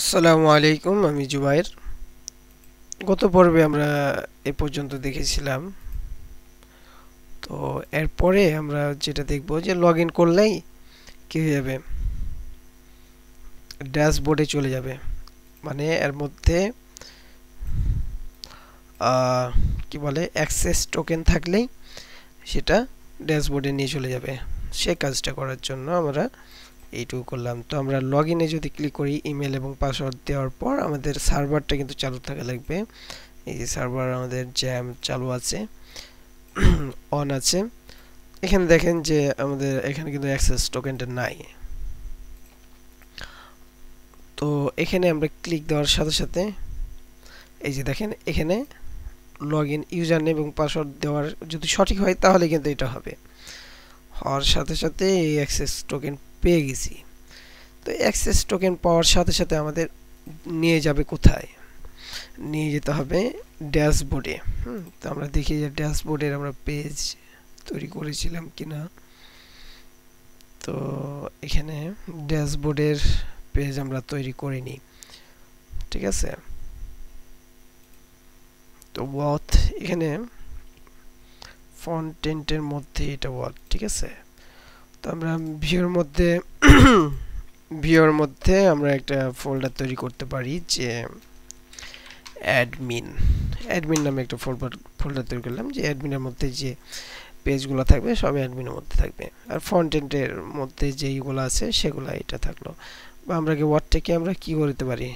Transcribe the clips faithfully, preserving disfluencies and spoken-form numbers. আসসালামু আলাইকুম, আমি জুবায়ের। গত পর্বে আমরা এ পর্যন্ত দেখেছিলাম, তো এরপরে আমরা যেটা দেখব যে লগ ইন করলেই কি হয়ে যাবে, ড্যাশবোর্ডে চলে যাবে। মানে এর মধ্যে কি বলে অ্যাক্সেস টোকেন থাকলেই সেটা ড্যাশবোর্ডে নিয়ে চলে যাবে। সেই কাজটা করার জন্য আমরা এইটুকু করলাম। তো আমরা লগ ইনে যদি ক্লিক করি, ইমেল এবং পাসওয়ার্ড দেওয়ার পর আমাদের সার্ভারটা কিন্তু চালু থাকা লাগবে। এই যে সার্ভার আমাদের জ্যাম চালু আছে, অন আছে। এখানে দেখেন যে আমাদের এখানে কিন্তু অ্যাক্সেস টোকেনটা নাই। তো এখানে আমরা ক্লিক দেওয়ার সাথে সাথে এই যে দেখেন এখানে লগ ইন ইউজার নেম এবং পাসওয়ার্ড দেওয়ার যদি সঠিক হয় তাহলে কিন্তু এটা হবে। হওয়ার সাথে সাথে এই অ্যাক্সেস টোকেন পেয়ে গেছি। তো অ্যাক্সেস টোকেন পাওয়ার সাথে সাথে আমাদের নিয়ে যাবে কোথায়? নিয়ে যেতে হবে ড্যাশবোর্ডে। হুম তো আমরা দেখি যে ড্যাশবোর্ডের আমরা পেজ তৈরি করেছিলাম কিনা। তো এখানে ড্যাশবোর্ডের পেজ আমরা তৈরি করিনি, ঠিক আছে। তো ওয়াট এখানে ফন্টেন্টের মধ্যে এটা ওয়াট, ঠিক আছে। তো আমরা ভিউর মধ্যে ভিউর মধ্যে আমরা একটা ফোল্ডার তৈরি করতে পারি, যে অ্যাডমিন অ্যাডমিন নামে একটা ফোল্ডার ফোল্ডার তৈরি করলাম, যে অ্যাডমিনের মধ্যে যে পেজগুলো থাকবে সবই অ্যাডমিনের মধ্যে থাকবে, আর ফন্টেন্টের মধ্যে যেইগুলো আছে সেগুলো এটা থাকলো। বা আমরা কি ওয়ার্ডটাকে আমরা কী করতে পারি,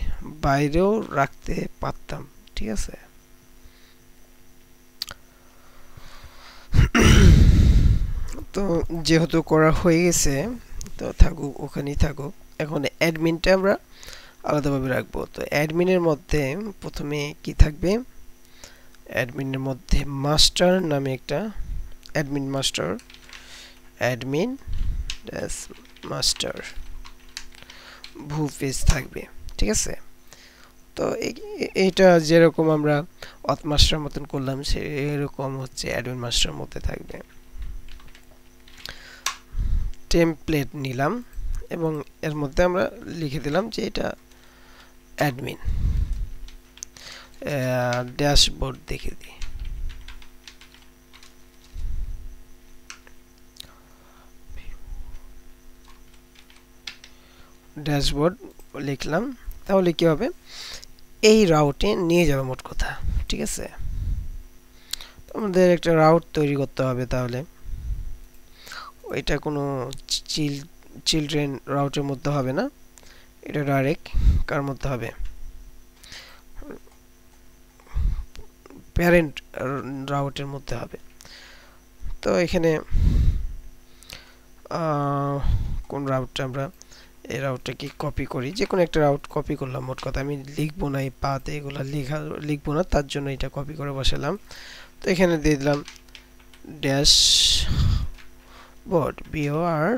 বাইরেও রাখতে পারতাম, ঠিক আছে। তো যেহেতু করা হয়ে গেছে, তো থাকুক ওখানেই থাকুক। এখন অ্যাডমিনটা আমরা আলাদাভাবে রাখবো। তো অ্যাডমিনের মধ্যে প্রথমে কি থাকবে, অ্যাডমিনের মধ্যে মাস্টার নামে একটা admin master admin dash master view page থাকবে, ঠিক আছে। তো এইটা যেরকম আমরা অথ মাস্টার মতন করলাম সেরকম হচ্ছে অ্যাডমিন মাস্টার মধ্যে থাকবে। টেমপ্লেট নিলাম এবং এর মধ্যে আমরা লিখে দিলাম যে এটা অ্যাডমিন। ড্যাশবোর্ড দেখে দিই। ড্যাশবোর্ড লিখলাম, তাহলে কি হবে, এই রাউটে নিয়ে যাবে মোট কথা, ঠিক আছে। আমাদের একটা রাউট তৈরি করতে হবে, তাহলে এটা কোনো চিল চিলড্রেন রাউটের মধ্যে হবে না, এটা ডাইরেক্ট কার মধ্যে হবে, প্যারেন্ট রাউটের মধ্যে হবে। তো এখানে কোন রাউটটা, আমরা এই রাউটটাকে কপি করি, যে কোনো একটা রাউট কপি করলাম। মোট কথা আমি লিখবো না, এই পাতে এগুলো লেখা লিখবো না, তার জন্য এটা কপি করে বসালাম। তো এখানে দিয়ে দিলাম dash board B O R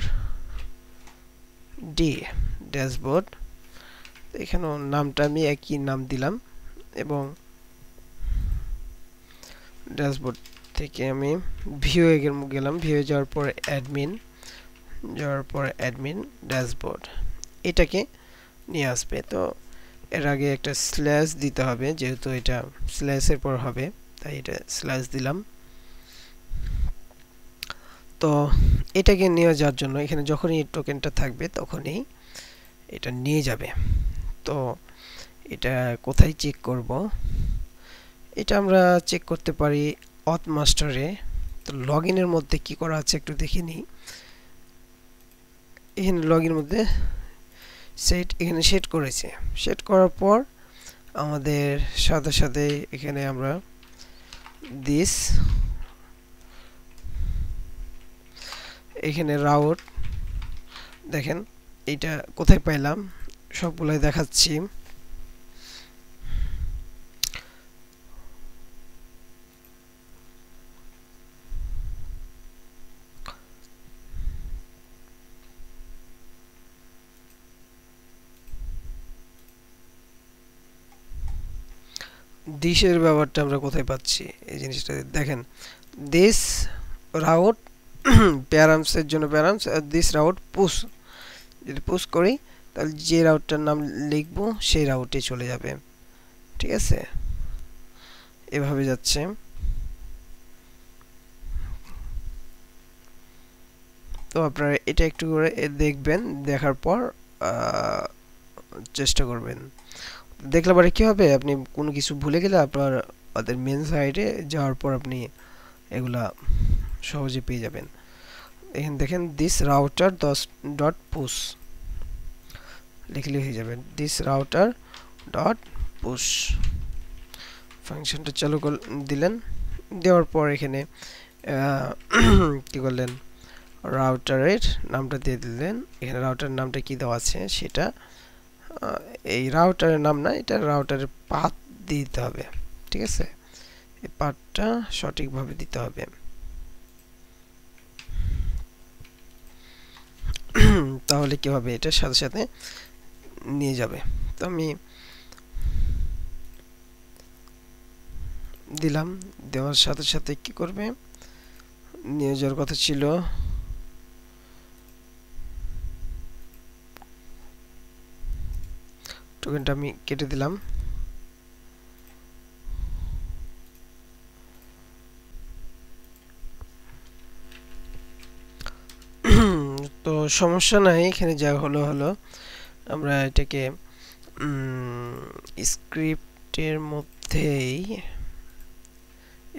D dashboard. এখানেও নামটা আমি একই নাম দিলাম এবং ড্যাশবোর্ড থেকে আমি ভিউয়ে গেলাম। ভিউয়ে যাওয়ার পরে অ্যাডমিন যাওয়ার পরে অ্যাডমিন ড্যাশবোর্ড এটাকে নিয়ে আসবে। তো এর আগে একটা স্ল্যাশ দিতে হবে, যেহেতু এটা স্ল্যাশের পর হবে তাই এটা স্ল্যাশ দিলাম। তো এটাকে নিয়ে যাওয়ার জন্য এখানে যখনই টোকেনটা থাকবে তখনই এটা নিয়ে যাবে। তো এটা কোথায় চেক করব, এটা আমরা চেক করতে পারি অথ মাস্টারে। তো লগ ইনের মধ্যে কি করা আছে একটু দেখে নিই। এখানে লগ ইনের মধ্যে সেট এখানে সেট করেছে। সেট করার পর আমাদের সাথে সাথে এখানে আমরা দিস এখানে রাউট দেখেন এটা কোথায় পাইলাম সবগুলাই দেখাচ্ছি। দিশের ব্যাপারটা আমরা কোথায় পাচ্ছি এই জিনিসটা দেখেন, দিস রাউট প্যারামসের জন্য প্যারামস, দিস রাউট পুশ, যদি পুশ করি তাহলে যে রাউটটার নাম লিখবো সেই রাউটে চলে যাবে ঠিক আছে এভাবে যাচ্ছে তো আপনারা এটা একটু করে দেখবেন দেখার পর চেষ্টা করবেন দেখলে পরে কি হবে আপনি কোনো কিছু ভুলে গেলে আপনার আদার মেন সাইটে যাওয়ার পর আপনি এগুলা সহজে পেয়ে যাবেন এখন দেখেন this router dot push লিখলে হয়ে যাবে this router dot push ফাংশনটা চালু দিলেন দেওয়ার পর এখানে কি করলেন রাউটারের নামটা দিয়ে দিলেন এখানে রাউটারের নামটা কি দেওয়া আছে সেটা এই রাউটারের নাম না এটা রাউটারের পাথ দিতে হবে ঠিক আছে এই পাথটা সঠিকভাবে দিতে হবে তাহলে কি হবে এটা সাথে সাথে নিয়ে যাবে তো আমি দিলাম দেওয়ার সাথে সাথে কি করবে নিয়ে যাওয়ার কথা ছিল টোকেনটা আমি কেটে দিলাম তো সমস্যা নাই এখানে যা হলো হলো আমরা এটাকে স্ক্রিপ্টের মধ্যেই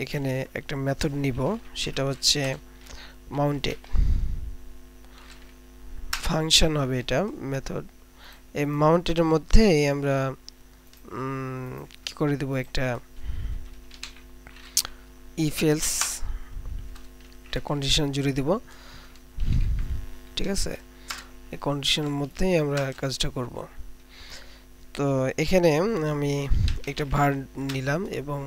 এখানে একটা মেথড নিব সেটা হচ্ছে মাউন্টেড ফাংশন হবে এটা মেথড এই মাউন্টেডের মধ্যে আমরা কি করে দেব একটা if else একটা কন্ডিশন জুড়ে দেব ঠিক আছে এই কন্ডিশনের মধ্যে আমরা কাজটা করব তো এখানে আমি একটা var নিলাম এবং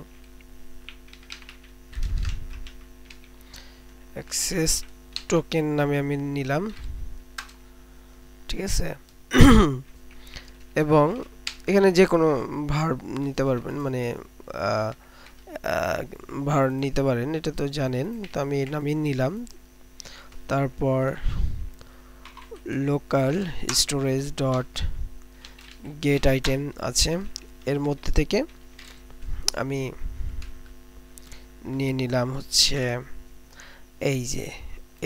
access token নামে আমি নিলাম ঠিক আছে এবং এখানে যে কোনো verb নিতে পারবেন মানে verb নিতে পারেন এটা তো জানেন তো আমি এর নাম নিলাম তারপর local storage dot get item আছে এর মধ্যে থেকে আমি নিয়ে নিলাম হচ্ছে এই যে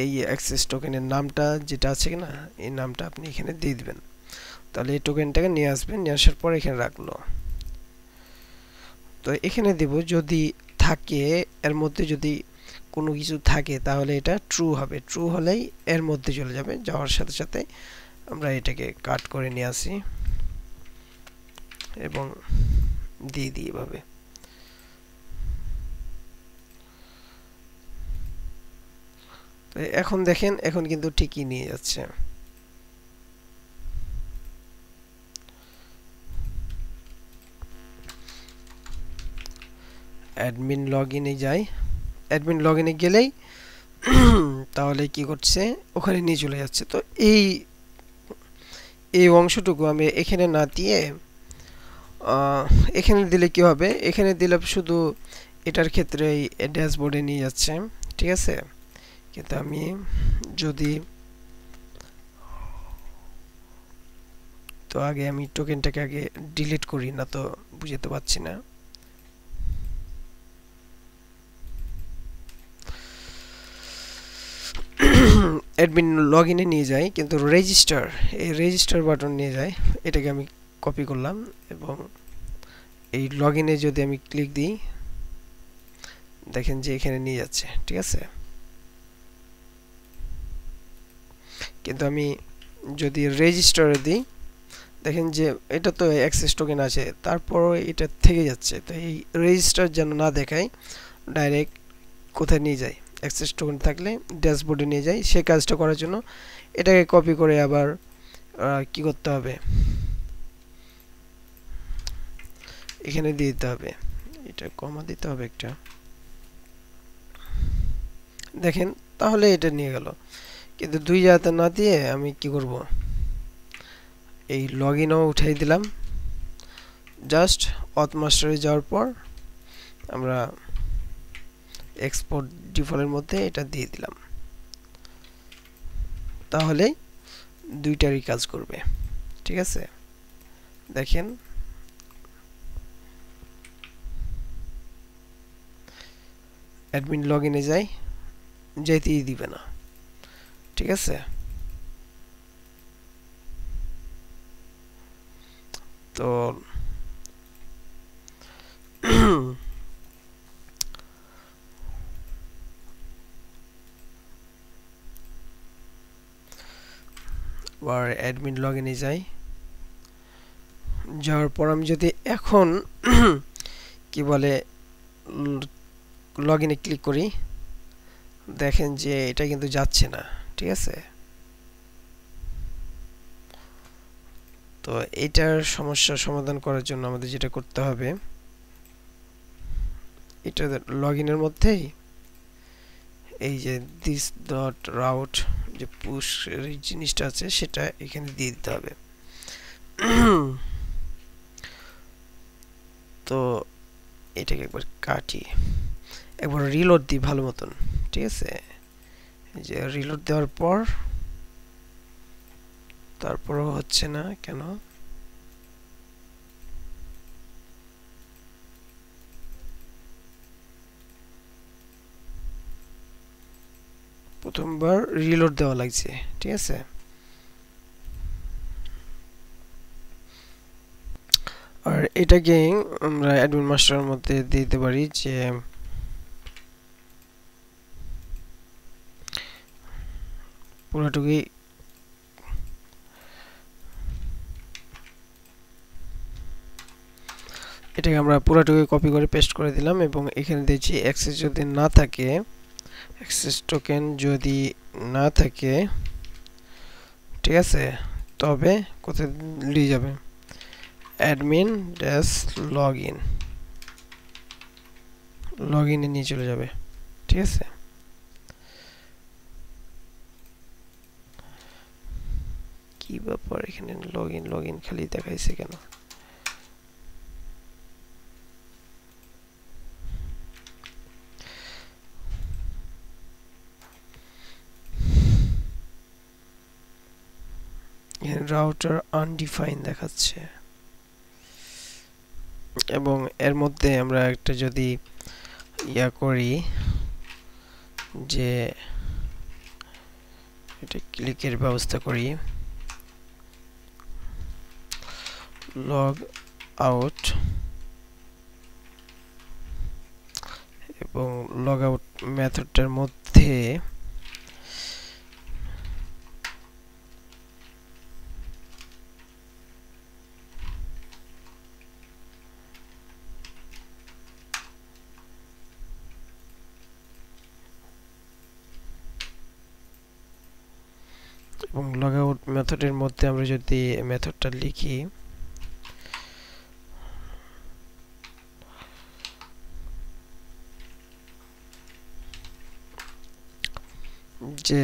এই access টোকেনের নামটা যেটা আছে না এই নামটা আপনি এখানে দিয়ে দিবেন তাহলে এই টোকেনটাকে নিয়ে আসবেন নিয়ে আসার পর এখানে রাখলো তো এখানে দেব যদি থাকে এর মধ্যে যদি কোনো কিছু থাকে তাহলে এটা ট্রু হবে ট্রু হলেই এর মধ্যে চলে যাবে যাওয়ার সাথে সাথে আমরা এটাকে কাট করে নিয়ে আসি এবং দিয়ে দিই এভাবে তো এখন দেখেন এখন কিন্তু ঠিকই নিয়ে যাচ্ছে admin login এ যাই admin login এ গেলেই তাহলে কি করছে ওখানে নিয়ে চলে যাচ্ছে তো এই এই অংশটুকু আমি এখানে না দিয়ে এখানে দিলে কি হবে এখানে দিলে শুধু এটার ক্ষেত্রে এই ড্যাশবোর্ডে নিয়ে যাচ্ছে ঠিক আছে কিন্তু আমি যদি তো আগে আমি টোকেনটাকে আগে ডিলিট করি না তো বুঝতে পারছি না admin login এ নিয়ে যাই কিন্তু register এই register বাটন নিয়ে যাই এটাকে আমি কপি করলাম এবং এই login এ যদি আমি ক্লিক দিই দেখেন যে এখানে নিয়ে যাচ্ছে ঠিক আছে কিন্তু আমি যদি register এ দিই দেখেন যে এটা তো access token আছে তারপরও এটা থেকে যাচ্ছে তো এই register যেন না দেখায় ডাইরেক্ট কোথায় নিয়ে যায় access token থাকলে ড্যাশবোর্ডে নিয়ে যাই সেই কাজটা করার জন্য এটাকে কপি করে আবার কি করতে হবে এখানে দিয়ে দিতে হবে এটা কমা দিতে হবে একটা দেখেন তাহলে এটা নিয়ে গেল কিন্তু দুই জায়গাতে না দিয়ে আমি কি করব এই লগইনও উঠাই দিলাম জাস্ট auth master-এ যাওয়ার পর আমরা export default এর মধ্যে এটা দিয়ে দিলাম তাহলে দুইটারই কাজ করবে ঠিক আছে দেখেন অ্যাডমিন লগইনে যাই যেতেই দিবে না ঠিক আছে তো আর অ্যাডমিন লগইনে যাই যাওয়ার পর আমি যদি এখন কি বলে লগইনে ক্লিক করি দেখেন যে এটা কিন্তু যাচ্ছে না ঠিক আছে তো এটার সমস্যা সমাধান করার জন্য আমাদের যেটা করতে হবে এটা লগইনের মধ্যেই এই যে this dot route যে push জিনিসটা আছে সেটা এখানে দিয়ে দিতে হবে তো এটাকে একবার কাটি একবার রিলোড দি ভালো মতন ঠিক আছে যে রিলোড দেওয়ার পর তারপরও হচ্ছে না কেন প্রথমবার রিলোড দেওয়া লাগছে ঠিক আছে আর এটাকে আমরা অ্যাডমিন মাস্টারের মধ্যে দিতে পারি যে পুরোটুকুই এটাকে আমরা পুরোটুকুই কপি করে পেস্ট করে দিলাম এবং এখানে দিয়েছি অ্যাক্সেস যদি না থাকে access token যদি না থাকে ঠিক আছে তবে কোথায় নিয়ে যাবে admin dash login login এ নিয়ে চলে যাবে ঠিক আছে কি ব্যাপার এখানে login login খালি দেখাইছে কেন রাউটার আনডিফাইন্ড দেখাচ্ছে এবং এর মধ্যে আমরা একটা যদি ইয়া করি যে এটা ক্লিকের ব্যবস্থা করি লগ আউট এবং লগ আউট মেথডটার মধ্যে এবং লগ আউট মেথডের মধ্যে আমরা যদি মেথডটা লিখি যে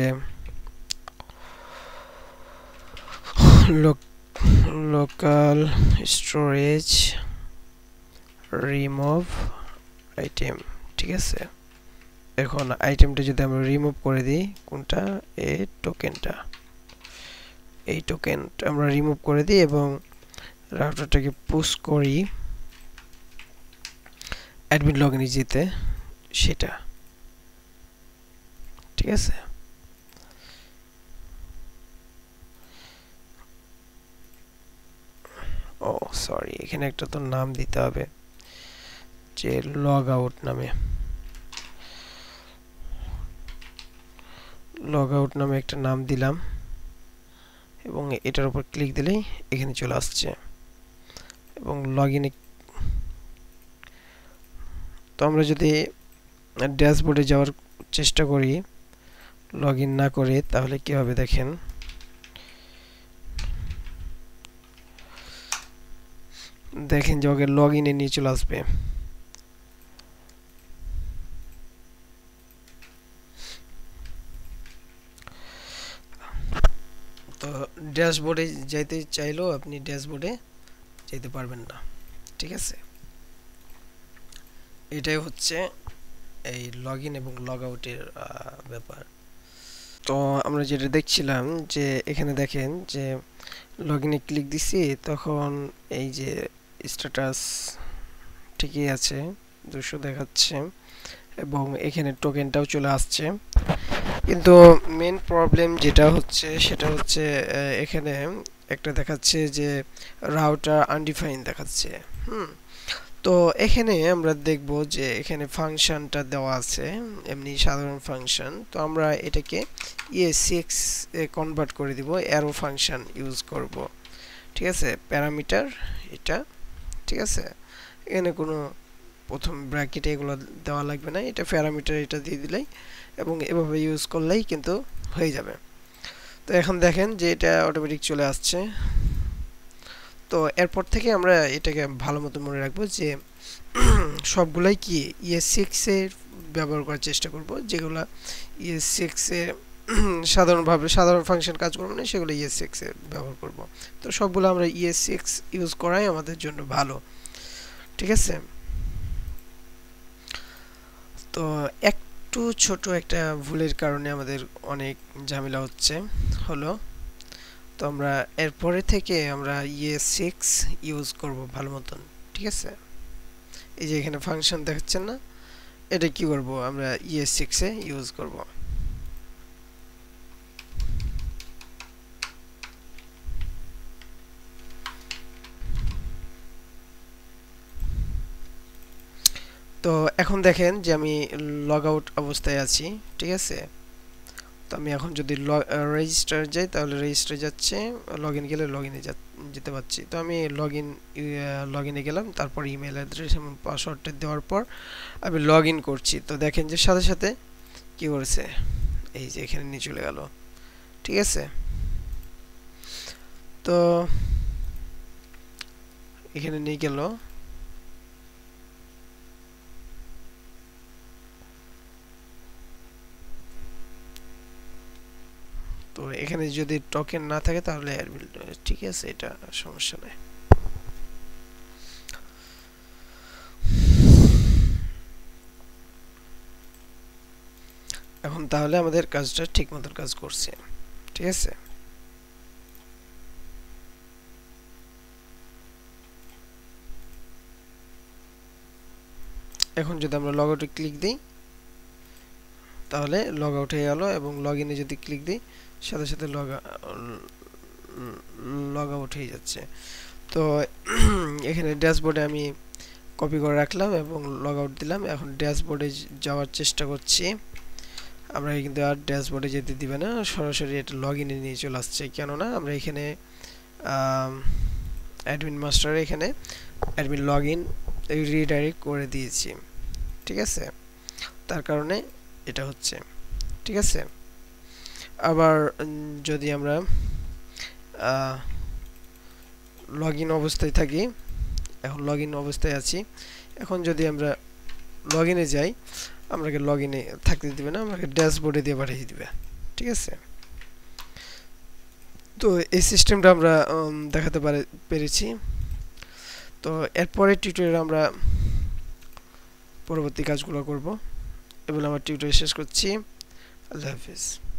লোকাল স্টোরেজ রিমুভ আইটেম ঠিক আছে এখন আইটেমটা যদি আমরা রিমুভ করে দিই কোনটা এই টোকেনটা এই টোকেন আমরা রিমুভ করে দিই এবং রাউটারটাকে পুশ করি অ্যাডমিন লগইনে যেতে সেটা ঠিক আছে ও সরি এখানে একটা তো নাম দিতে হবে যে লগ আউট নামে লগ আউট নামে একটা নাম দিলাম এবং এটার উপর ক্লিক দিলেই এখানে চলে আসছে এবং লগইনে তো আমরা যদি ড্যাশবোর্ডে যাওয়ার চেষ্টা করি লগইন না করে তাহলে কি হবে দেখেন দেখেন যে ওকে লগইনে নিয়ে চলে আসবে তো ড্যাশবোর্ডে যেতে চাইলেও আপনি ড্যাশবোর্ডে যেতে পারবেন না ঠিক আছে এটাই হচ্ছে এই লগইন এবং লগ আউটের ব্যাপার তো আমরা যেটা দেখছিলাম যে এখানে দেখেন যে লগইনে ক্লিক দিছি তখন এই যে স্ট্যাটাস ঠিকই আছে দুশো দেখাচ্ছে এবং এখানে টোকেনটাও চলে আসছে কিন্তু মেইন প্রবলেম যেটা হচ্ছে সেটা হচ্ছে এখানে একটা দেখাচ্ছে যে রাউটার আনডিফাইন দেখাচ্ছে হুম তো এখানে আমরা দেখব যে এখানে ফাংশনটা দেওয়া আছে এমনি সাধারণ ফাংশন তো আমরা এটাকে E S C X এ কনভার্ট করে দিব অ্যারো ফাংশন ইউজ করব ঠিক আছে প্যারামিটার এটা ঠিক আছে এখানে কোনো প্রথম ব্র্যাকেটে এগুলো দেওয়া লাগবে না এটা প্যারামিটার এটা দিয়ে দিলেই এবং এভাবে ইউজ করলেই কিন্তু হয়ে যাবে তো এখন দেখেন যে এটা অটোমেটিক চলে আসছে তো এরপর থেকে আমরা এটাকে ভালোমতো মনে রাখব যে সবগুলাই কি E S C X এর ব্যবহার করার চেষ্টা করব যেগুলা E S C X এর সাধারণভাবে সাধারণ ফাংশন কাজ করবে না সেগুলো E S C X এর ব্যবহার করব তো সবগুলো আমরা E S C X use করাই আমাদের জন্য ভালো ঠিক আছে তো একটু ছোট একটা ভুলের কারণে আমাদের অনেক ঝামেলা হচ্ছে হলো তো আমরা এরপরে থেকে আমরা E S C X use করব ভালো মতন ঠিক আছে এই যে এখানে ফাংশন দেখাচ্ছেন না এটা কি করব আমরা E S C X এ ইউজ করব তো এখন দেখেন যে আমি লগ আউট অবস্থায় আছি ঠিক আছে তো আমি এখন যদি রেজিস্টার যাই তাহলে রেজিস্টারে যাচ্ছে লগইন গেলে লগইনে যেতে পাচ্ছি তো আমি লগইন লগইনে গেলাম তারপর ইমেল অ্যাড্রেস এবং পাসওয়ার্ডটা দেওয়ার পর আমি লগইন করছি তো দেখেন যে সাথে সাথে কি করছে এই যে এখানে নিয়ে চলে গেল ঠিক আছে তো এখানে নিয়ে গেল তো এখানে যদি টোকেন না থাকে তাহলে অ্যাডমিন ঠিক আছে এটা সমস্যা নাই এখন তাহলে আমাদের কাজটা ঠিকমতো কাজ করছে ঠিক আছে এখন যদি আমরা লগ আউটে ক্লিক দিই তাহলে লগ আউট হয়ে গেল এবং লগইনে যদি ক্লিক দিই সাথে সাথে লগ লগ আউট হয়ে যাচ্ছে তো এখানে ড্যাশবোর্ডে আমি কপি করে রাখলাম এবং লগ আউট দিলাম এখন ড্যাশবোর্ডে যাওয়ার চেষ্টা করছি আমরা কিন্তু আর ড্যাশবোর্ডে যেতে দিবে না সরাসরি এটা লগইনে নিয়ে চলে আসছে কেননা আমরা এখানে অ্যাডমিন মাস্টার এখানে অ্যাডমিন লগইন রিডাইরেক্ট করে দিয়েছি ঠিক আছে তার কারণে এটা হচ্ছে ঠিক আছে আবার যদি আমরা লগইন অবস্থায় থাকি এখন লগইন অবস্থায় আছি এখন যদি আমরা লগইনে যাই আমাকে লগইনে থাকতে দিবে না আমাকে ড্যাশবোর্ডে দিয়ে পাঠিয়ে দিবে ঠিক আছে তো এই সিস্টেমটা আমরা দেখাতে পেরেছি তো এরপরের টিউটোরিয়ালে আমরা পরবর্তী কাজগুলো করব এবং আমার টিউটোরিয়াল শেষ করছি আল্লাহ হাফেজ